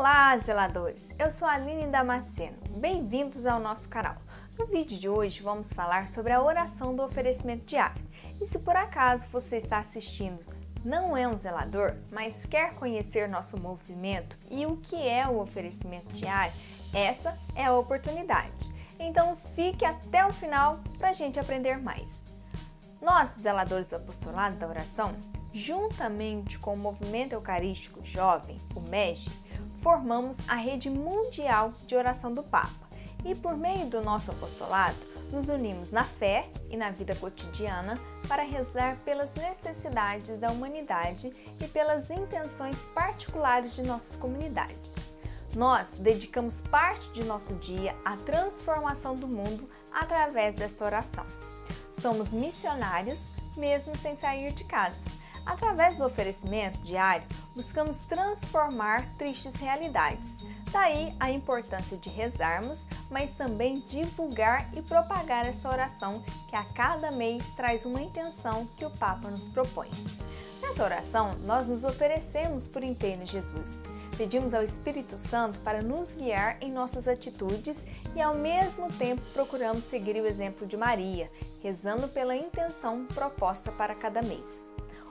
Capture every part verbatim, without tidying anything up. Olá, zeladores! Eu sou a Aline Damasceno. Bem-vindos ao nosso canal. No vídeo de hoje vamos falar sobre a oração do oferecimento diário. E se por acaso você está assistindo não é um zelador, mas quer conhecer nosso movimento e o que é o oferecimento diário, essa é a oportunidade. Então fique até o final para a gente aprender mais. Nós, zeladores do Apostolado da Oração, juntamente com o Movimento Eucarístico Jovem, o M E J, formamos a Rede Mundial de Oração do Papa e, por meio do nosso apostolado, nos unimos na fé e na vida cotidiana para rezar pelas necessidades da humanidade e pelas intenções particulares de nossas comunidades. Nós dedicamos parte de nosso dia à transformação do mundo através desta oração. Somos missionários, mesmo sem sair de casa. Através do oferecimento diário, buscamos transformar tristes realidades. Daí a importância de rezarmos, mas também divulgar e propagar esta oração que a cada mês traz uma intenção que o Papa nos propõe. Nessa oração, nós nos oferecemos por inteiro a Jesus. Pedimos ao Espírito Santo para nos guiar em nossas atitudes e, ao mesmo tempo, procuramos seguir o exemplo de Maria, rezando pela intenção proposta para cada mês.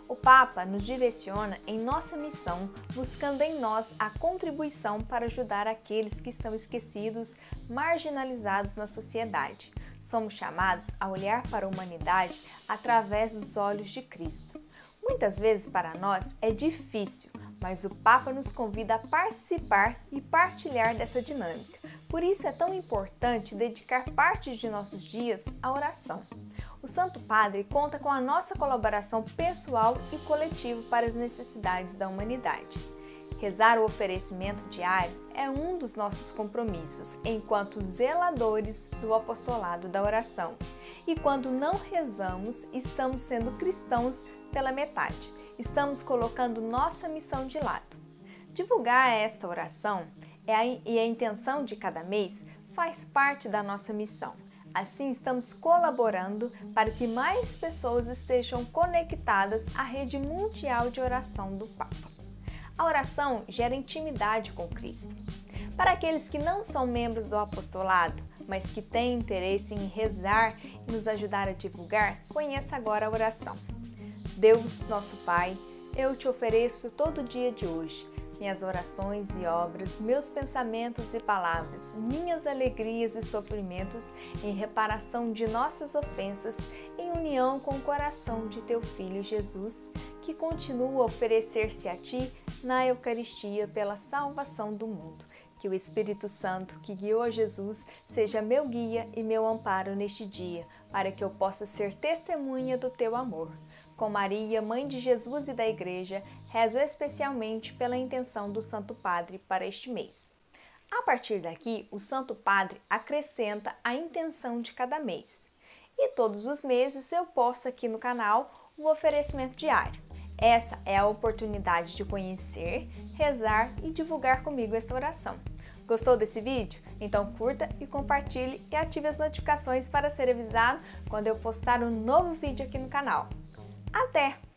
O Papa nos direciona em nossa missão, buscando em nós a contribuição para ajudar aqueles que estão esquecidos, marginalizados na sociedade. Somos chamados a olhar para a humanidade através dos olhos de Cristo. Muitas vezes para nós é difícil, mas o Papa nos convida a participar e partilhar dessa dinâmica. Por isso é tão importante dedicar parte de nossos dias à oração. O Santo Padre conta com a nossa colaboração pessoal e coletiva para as necessidades da humanidade. Rezar o oferecimento diário é um dos nossos compromissos enquanto zeladores do Apostolado da Oração. E quando não rezamos, estamos sendo cristãos pela metade. Estamos colocando nossa missão de lado. Divulgar esta oração e a intenção de cada mês faz parte da nossa missão. Assim, estamos colaborando para que mais pessoas estejam conectadas à Rede Mundial de Oração do Papa. A oração gera intimidade com Cristo. Para aqueles que não são membros do apostolado, mas que têm interesse em rezar e nos ajudar a divulgar, conheça agora a oração. Deus, nosso Pai, eu te ofereço todo o dia de hoje. Minhas orações e obras, meus pensamentos e palavras, minhas alegrias e sofrimentos, em reparação de nossas ofensas, em união com o coração de Teu Filho Jesus, que continua a oferecer-se a Ti na Eucaristia pela salvação do mundo. Que o Espírito Santo, que guiou a Jesus, seja meu guia e meu amparo neste dia, para que eu possa ser testemunha do Teu amor. Com Maria, Mãe de Jesus e da Igreja, rezo especialmente pela intenção do Santo Padre para este mês. A partir daqui, o Santo Padre acrescenta a intenção de cada mês. E todos os meses eu posto aqui no canal o oferecimento diário. Essa é a oportunidade de conhecer, rezar e divulgar comigo esta oração. Gostou desse vídeo? Então curta e compartilhe e ative as notificações para ser avisado quando eu postar um novo vídeo aqui no canal. Até!